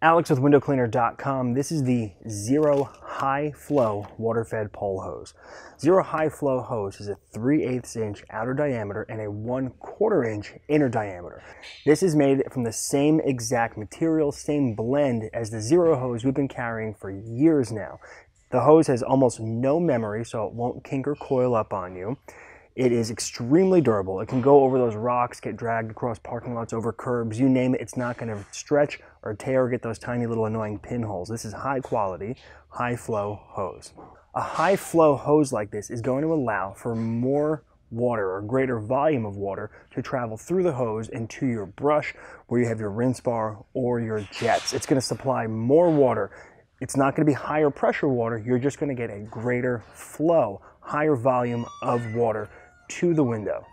Alex with windowcleaner.com. This is the XERO High Flow Water-Fed Pole Hose. XERO High Flow Hose is a 3/8" outer diameter and a 1/4" inner diameter. This is made from the same exact material, same blend as the XERO hose we've been carrying for years now. The hose has almost no memory, so it won't kink or coil up on you. It is extremely durable. It can go over those rocks, get dragged across parking lots, over curbs, you name it. It's not going to stretch or tear or get those tiny little annoying pinholes. This is high quality, high flow hose. A high flow hose like this is going to allow for more water or greater volume of water to travel through the hose into your brush where you have your rinse bar or your jets. It's going to supply more water. It's not going to be higher pressure water. You're just going to get a greater flow, higher volume of water to the window.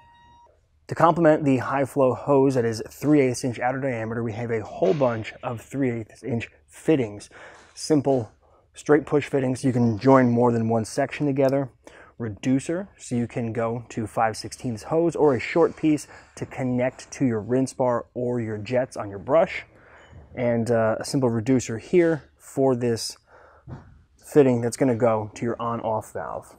To complement the high flow hose that is 3/8" outer diameter, we have a whole bunch of 3/8" fittings. Simple straight push fittings. You can join more than one section together. Reducer, so you can go to 5/16" hose or a short piece to connect to your rinse bar or your jets on your brush. And a simple reducer here for this fitting that's going to go to your on-off valve.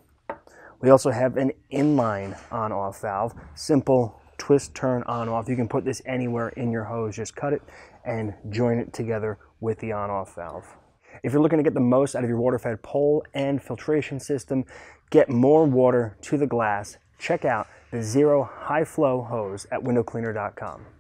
We also have an inline on-off valve, simple twist turn on-off. You can put this anywhere in your hose, just cut it and join it together with the on-off valve. If you're looking to get the most out of your water-fed pole and filtration system, get more water to the glass, check out the XERO High Flow Hose at windowcleaner.com.